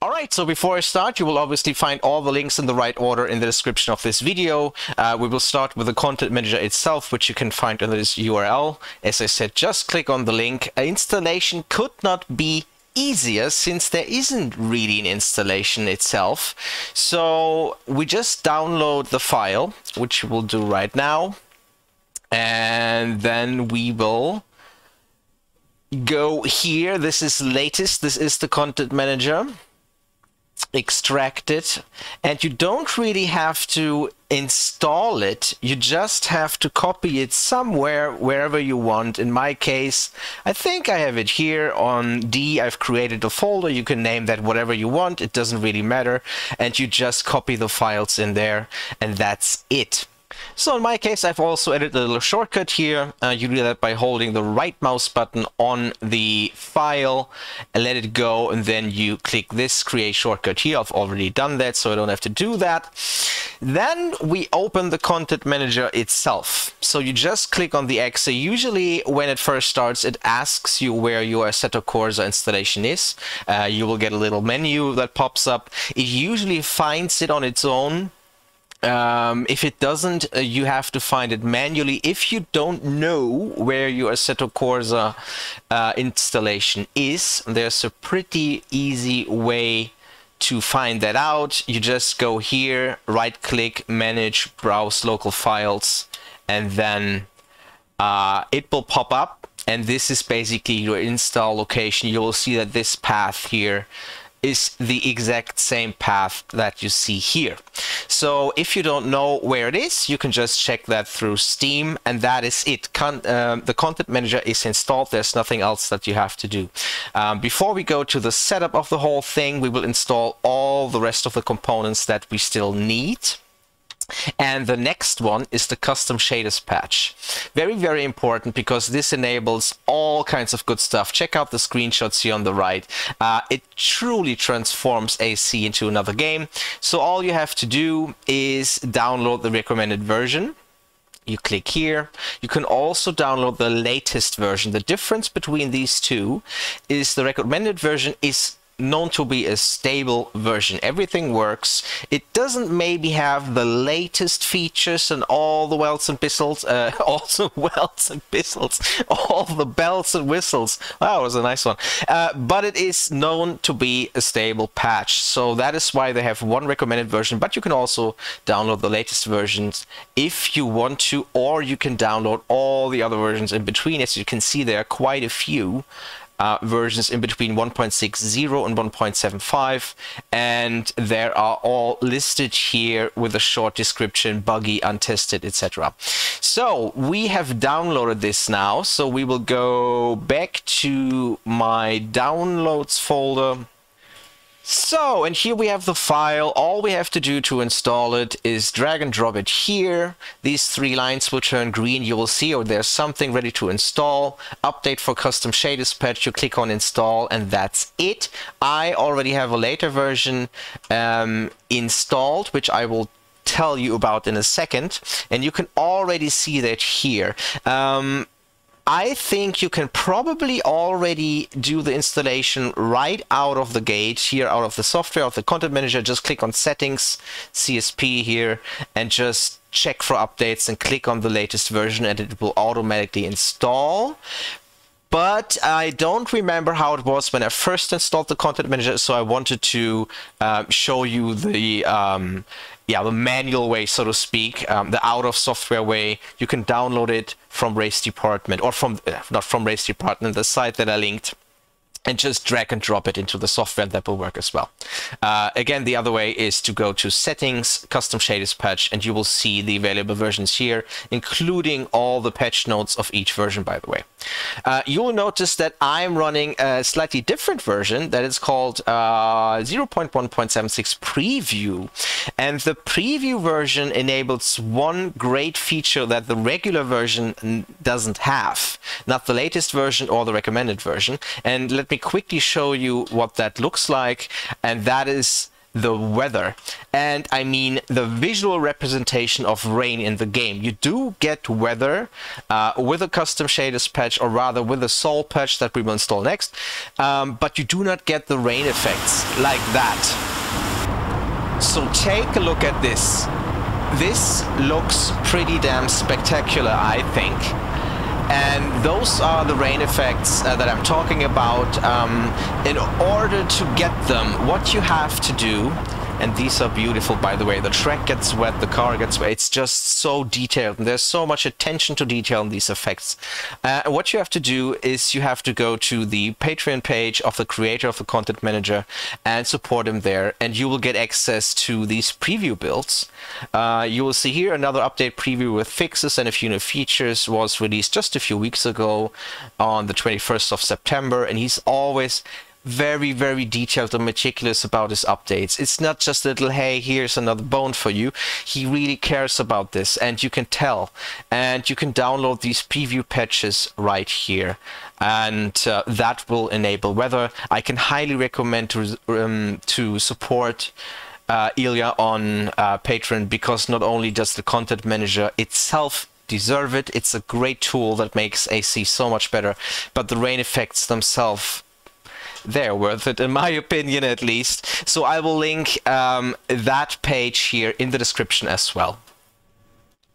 Alright, so before I start, you will obviously find all the links in the right order in the description of this video. We will start with the Content Manager itself, which you can find under this URL. As I said, just click on the link. Installation could not be easier since there isn't really an installation itself. So we just download the file, which we'll do right now. And then we will go here. This is latest. This is the Content Manager. Extract it, and you don't really have to install it, you just have to copy it somewhere, wherever you want. In my case, I think I have it here on D. I've created a folder, you can name that whatever you want, it doesn't really matter, and you just copy the files in there, and that's it. So in my case, I've also added a little shortcut here. You do that by holding the right mouse button on the file and let it go, and then you click this create shortcut here. I've already done that, so I don't have to do that. Then we open the Content Manager itself. So you just click on the X. So usually when it first starts, it asks you where your Assetto Corsa installation is. You will get a little menu that pops up. It usually finds it on its own. If it doesn't, you have to find it manually. If you don't know where your Assetto Corsa installation is, there's a pretty easy way to find that out. You just go here, right click, manage, browse local files, and then it will pop up, and this is basically your install location. You will see that this path here is the exact same path that you see here. So if you don't know where it is, you can just check that through Steam, and that is it. The Content Manager is installed. There's nothing else that you have to do. Before we go to the setup of the whole thing, we will install all the rest of the components that we still need. And the next one is the custom shaders patch. Very, very important, because this enables all kinds of good stuff. Check out the screenshots here on the right. It truly transforms AC into another game. So all you have to do is download the recommended version. You click here. You can also download the latest version. The difference between these two is the recommended version is known to be a stable version. Everything works. It doesn't maybe have the latest features and all the welts and whistles, all the bells and whistles. That was a nice one. But it is known to be a stable patch. So that is why they have one recommended version, but you can also download the latest versions if you want to, or you can download all the other versions in between. As you can see, there are quite a few versions in between 1.60 and 1.75, and they are all listed here with a short description, buggy, untested, etc. So we have downloaded this now, so we will go back to my downloads folder. So, and here we have the file. All we have to do to install it is drag and drop it here. These three lines will turn green. You will see, or there's something ready to install. Update for custom shaders patch. You click on install, and that's it. I already have a later version installed, which I will tell you about in a second. And you can already see that here. I think you can probably already do the installation right out of the gate here, out of the software, of the Content Manager. Just click on Settings, CSP here, and just check for updates and click on the latest version, and it will automatically install. But I don't remember how it was when I first installed the Content Manager, so I wanted to show you the manual way, so to speak, the out-of-software way. You can download it from Race Department, or from, not from Race Department, the site that I linked, and just drag and drop it into the software, and that will work as well. Again, the other way is to go to Settings, Custom Shaders Patch, and you will see the available versions here, including all the patch notes of each version, by the way. You'll notice that I'm running a slightly different version that is called 0.1.76 Preview. And the preview version enables one great feature that the regular version doesn't have, not the latest version or the recommended version. And let me quickly show you what that looks like, and that is the weather, and I mean the visual representation of rain in the game. You do get weather with a custom shaders patch, or rather with a SOL patch that we will install next, but you do not get the rain effects like that. So take a look at this. This looks pretty damn spectacular, I think. And those are the rain effects that I'm talking about. In order to get them, what you have to do, and these are beautiful, by the way, the track gets wet, the car gets wet, it's just so detailed, and there's so much attention to detail in these effects. What you have to do is you have to go to the Patreon page of the creator of the Content Manager and support him there, and you will get access to these preview builds. You will see here another update preview with fixes and a few new features, was released just a few weeks ago on the 21st of September, and he's always very, very detailed and meticulous about his updates. It's not just little, hey, here's another bone for you. He really cares about this, and you can tell. And you can download these preview patches right here, and that will enable weather. I can highly recommend to support Ilya on Patreon, because not only does the Content Manager itself deserve it, it's a great tool that makes AC so much better, but the rain effects themselves, they're worth it, in my opinion, at least. So I will link that page here in the description as well.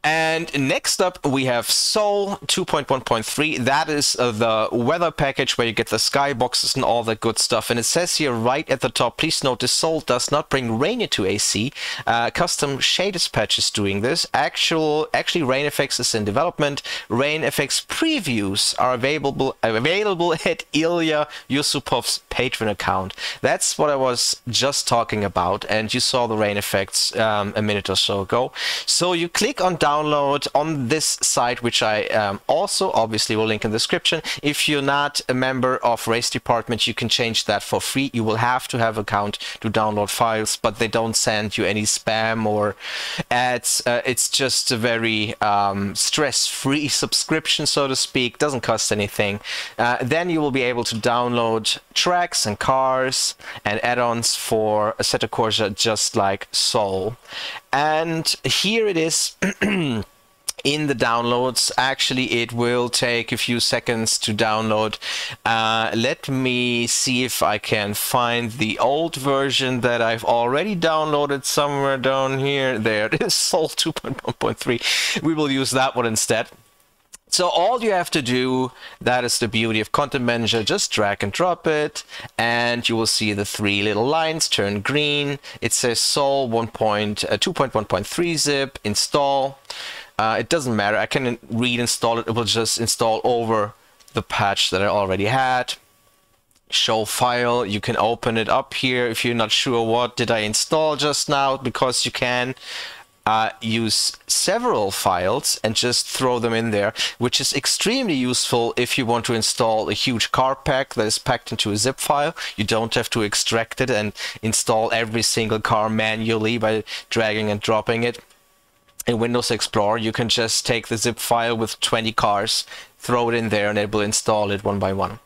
And next up, we have SOL 2.1.3. That is the weather package where you get the skyboxes and all that good stuff. And it says here right at the top, please notice SOL does not bring rain into AC. Custom shaders patch is doing this. Actually, rain effects is in development. Rain effects previews are available at Ilya Yusupov's Patreon account. That's what I was just talking about. And you saw the rain effects a minute or so ago. So you click on download on this site, which I also obviously will link in the description. If you're not a member of Race Department, you can change that for free. You will have to have an account to download files, but they don't send you any spam or ads. It's just a very stress-free subscription, so to speak. Doesn't cost anything. Then you will be able to download tracks and cars and add-ons for Assetto Corsa, just like SOL. And here it is. In the downloads, actually, it will take a few seconds to download. Let me see if I can find the old version that I've already downloaded somewhere down here. There it is, SOL 2.1.3. We will use that one instead. So all you have to do, that is the beauty of Content Manager, just drag and drop it, and you will see the three little lines turn green. It says SOL 2.1.3 zip, install. It doesn't matter, I can reinstall it, it will just install over the patch that I already had. Show file, you can open it up here if you're not sure what did I install just now, because you can use several files and just throw them in there, which is extremely useful if you want to install a huge car pack that is packed into a zip file. You don't have to extract it and install every single car manually by dragging and dropping it. In Windows Explorer, you can just take the zip file with 20 cars, throw it in there, and it will install it one by one.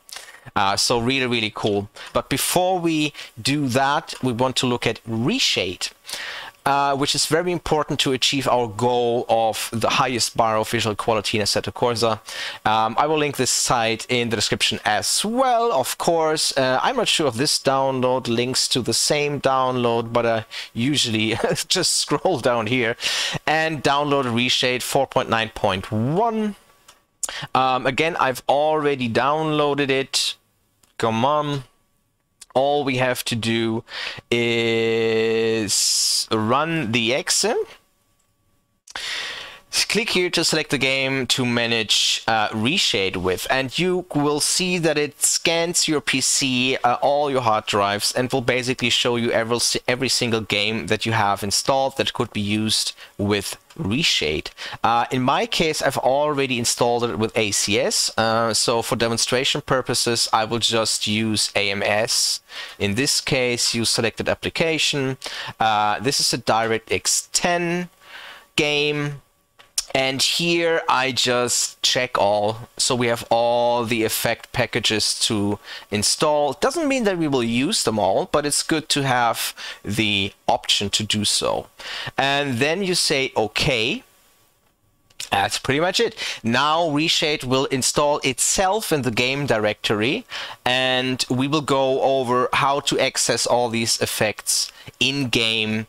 So really cool. But before we do that, we want to look at Reshade, which is very important to achieve our goal of the highest bar of visual quality in Assetto Corsa. I will link this site in the description as well, of course. I'm not sure if this download links to the same download, but I usually just scroll down here and download Reshade 4.9.1. Again, I've already downloaded it. Come on. All we have to do is run the exim. Click here to select the game to manage Reshade with, and you will see that it scans your PC, all your hard drives, and will basically show you every single game that you have installed that could be used with Reshade. In my case, I've already installed it with ACS, so for demonstration purposes, I will just use AMS. In this case, use selected application. This is a DirectX 10 game. And here I just check all. So we have all the effect packages to install. Doesn't mean that we will use them all, but it's good to have the option to do so. And then you say, okay. That's pretty much it. Now Reshade will install itself in the game directory, and we will go over how to access all these effects in-game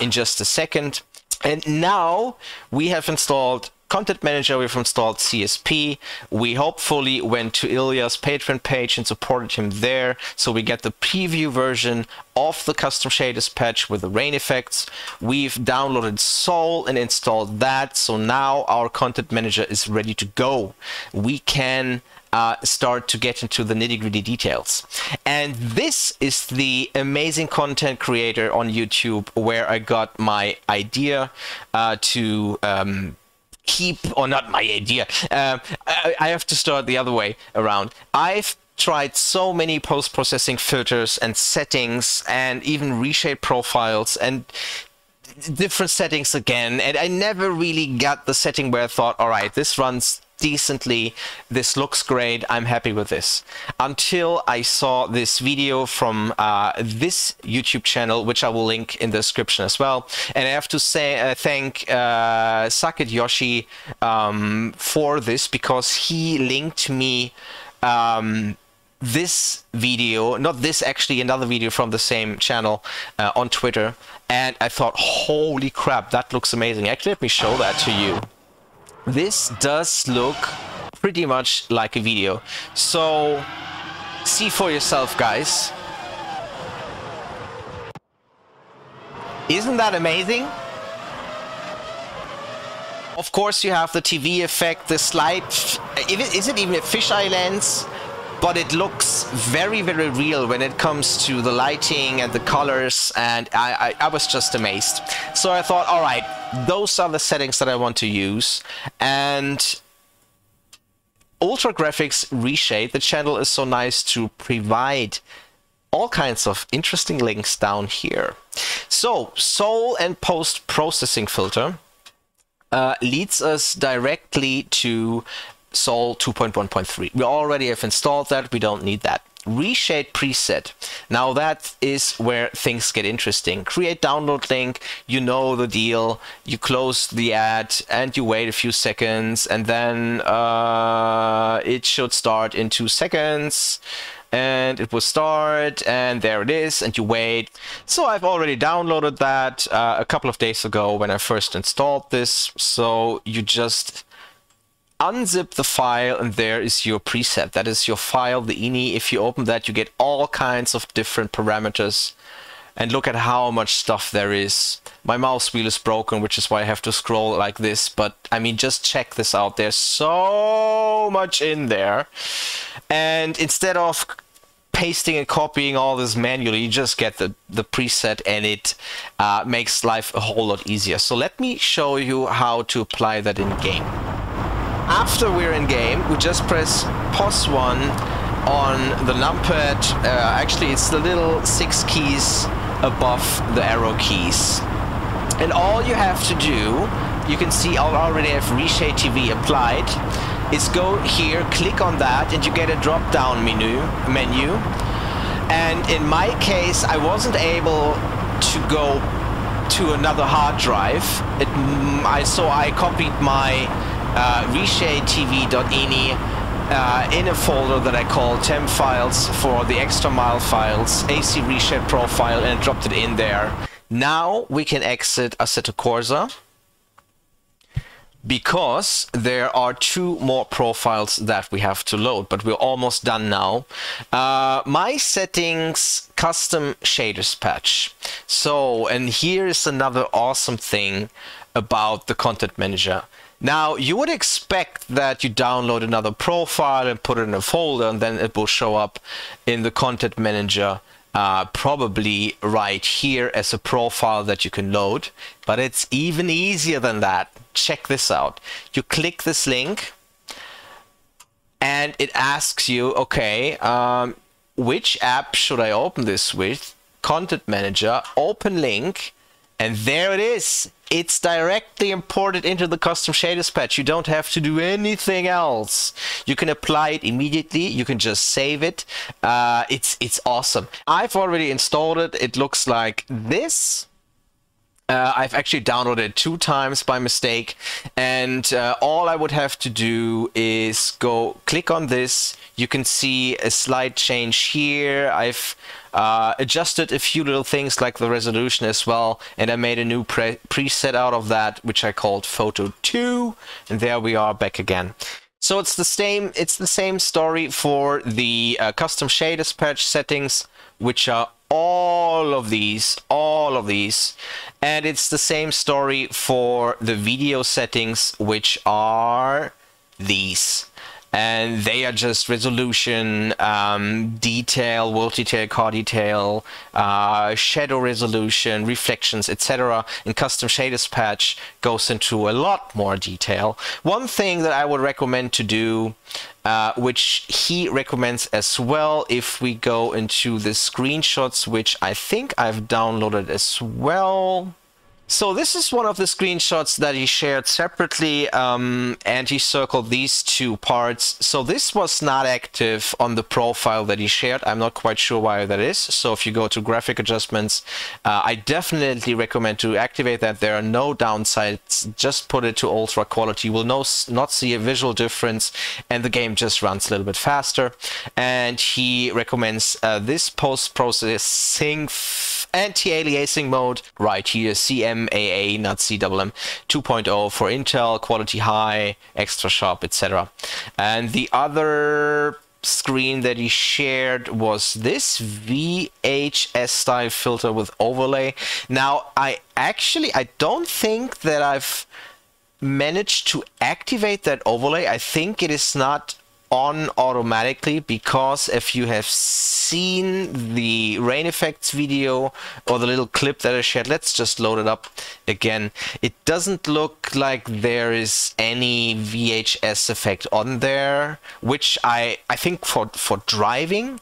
in just a second. And now we have installed Content Manager, we've installed CSP. We hopefully went to Ilya's Patreon page and supported him there. So we get the preview version of the custom shaders patch with the rain effects. We've downloaded SOL and installed that. So now our Content Manager is ready to go. We can start to get into the nitty-gritty details. And this is the amazing content creator on YouTube where I got my idea to I have to start the other way around. I've tried so many post-processing filters and settings and even Reshade profiles and different settings again, and I never really got the setting where I thought, all right, this runs decently, this looks great, I'm happy with this, until I saw this video from this YouTube channel, which I will link in the description as well. And I have to say thank Saket Yoshi for this, because he linked me this video, not this actually, another video from the same channel on Twitter, and I thought, holy crap, that looks amazing. Actually, let me show that to you. This does look pretty much like a video. So, see for yourself, guys. Isn't that amazing? Of course, you have the TV effect, the slight... Is it even a fisheye lens? But it looks very, very real when it comes to the lighting and the colors, and I was just amazed. So I thought, all right, those are the settings that I want to use. And Ultra Graphics Reshade, the channel, is so nice to provide all kinds of interesting links down here. So, SOL and post-processing filter leads us directly to SOL 2.1.3. We already have installed that, we don't need that. Reshade preset. Now that is where things get interesting. Create download link, you know the deal, you close the ad and you wait a few seconds, and then it should start in 2 seconds, and it will start, and there it is, and you wait. So I've already downloaded that a couple of days ago when I first installed this, so you just unzip the file, and there is your preset. That is your file, the ini. If you open that, you get all kinds of different parameters. And look at how much stuff there is. My mouse wheel is broken, which is why I have to scroll like this. But, I mean, just check this out. There's so much in there. And instead of pasting and copying all this manually, you just get the preset, and it makes life a whole lot easier. So let me show you how to apply that in-game. After we're in game, we just press POS1 on the numpad. Actually, it's the little 6 keys above the arrow keys. And all you have to do, you can see I already have Reshade TV applied, is go here, click on that, and you get a drop-down menu. And in my case, I wasn't able to go to another hard drive, so I copied my reshade.tv.ini in a folder that I call temp files for the extra mile files, AC Reshade profile, and dropped it in there. Now we can exit Assetto Corsa, because there are 2 more profiles that we have to load, but we're almost done now. My settings, custom shaders patch. So, and here's another awesome thing about the Content Manager. Now, you would expect that you download another profile and put it in a folder, and then it will show up in the Content Manager, probably right here as a profile that you can load. But it's even easier than that. Check this out. You click this link, and it asks you, okay, which app should I open this with? Content Manager, open link, and there it is. it's directly imported into the custom shaders patch. You don't have to do anything else. You can apply it immediately. You can just save it. It's awesome. I've already installed it. It looks like this. I've actually downloaded it 2 times by mistake, and all I would have to do is go click on this. You can see a slight change here. I've adjusted a few little things like the resolution as well, and I made a new preset out of that, which I called Photo 2, and there we are back again. So it's the same story for the custom shaders patch settings, which are all of these, and it's the same story for the video settings, which are these, and they are just resolution, detail, world detail, car detail, shadow resolution, reflections, etc. And custom shaders patch goes into a lot more detail. One thing that I would recommend to do, which he recommends as well, if we go into the screenshots, which I think I've downloaded as well. So this is one of the screenshots that he shared separately, and he circled these 2 parts. So this was not active on the profile that he shared. I'm not quite sure why that is. So if you go to graphic adjustments, I definitely recommend to activate that. There are no downsides. Just put it to ultra quality. You will not see a visual difference, and the game just runs a little bit faster. And he recommends this post-processing anti-aliasing mode right here, CMAA, not CMM, 2.0 for Intel, quality high, extra sharp, etc. And the other screen that he shared was this VHS style filter with overlay. Now, I don't think that I've managed to activate that overlay. I think it is not on automatically, because if you have seen the rain effects video or the little clip that I shared, let's just load it up again. It doesn't look like there is any VHS effect on there, which I think for driving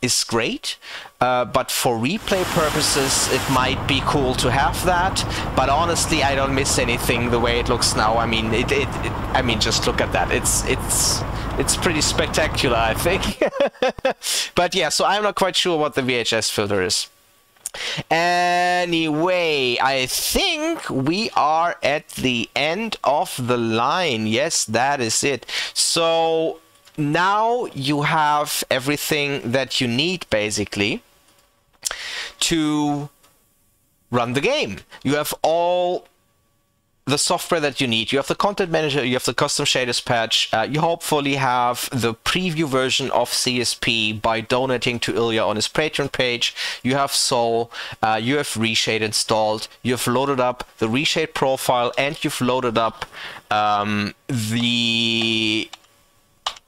is great, but for replay purposes it might be cool to have that. But honestly, I don't miss anything the way it looks now. I mean, I mean, just look at that. It's pretty spectacular, I think. But yeah, so I'm not quite sure what the VHS filter is. Anyway, I think we are at the end of the line. Yes, that is it. So now you have everything that you need, basically, to run the game. You have all the software that you need. You have the Content Manager, you have the Custom Shaders patch, you hopefully have the preview version of CSP by donating to Ilya on his Patreon page, you have SOL, you have Reshade installed, you've loaded up the Reshade profile, and you've loaded up the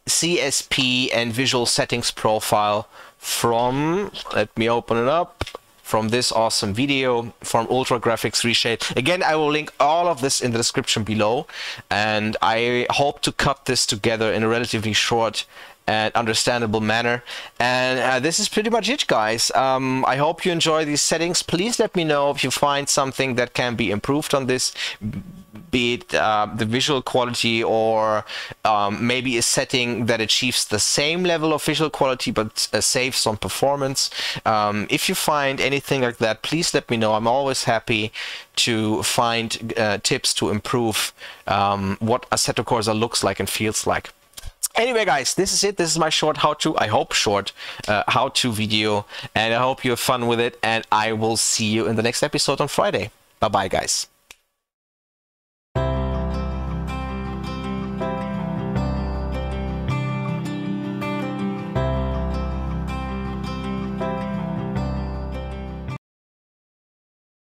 CSP and visual settings profile from, let me open it up, from this awesome video from Ultra Graphics Reshade. Again, I will link all of this in the description below, and I hope to cut this together in a relatively short and understandable manner. And this is pretty much it, guys. I hope you enjoy these settings. Please let me know if you find something that can be improved on this, be it the visual quality, or maybe a setting that achieves the same level of visual quality but saves on performance. If you find anything like that, please let me know. I'm always happy to find tips to improve what Assetto Corsa looks like and feels like. Anyway, guys, this is it. This is my short how-to, I hope short, how-to video, and I hope you have fun with it, and I will see you in the next episode on Friday. Bye-bye, guys.